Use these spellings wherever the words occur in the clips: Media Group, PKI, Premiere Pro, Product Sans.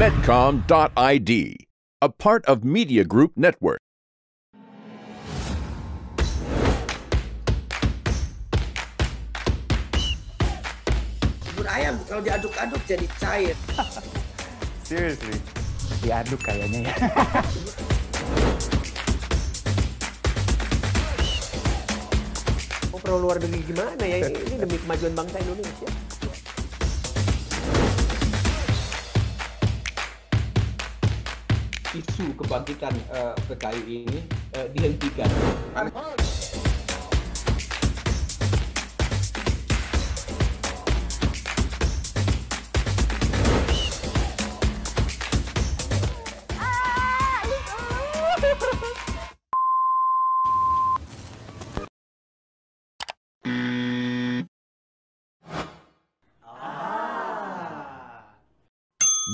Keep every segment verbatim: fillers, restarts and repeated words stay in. Medcom dot I D, a part of Media Group Network. Bubur ayam kalau diaduk-aduk jadi cair. Seriously, diaduk kayaknya ya. Pro luar negeri gimana ya ini, ini demi kemajuan bangsa Indonesia. Isu kebangkitan uh, P K I ini uh, dihentikan.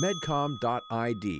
Medcom dot I D,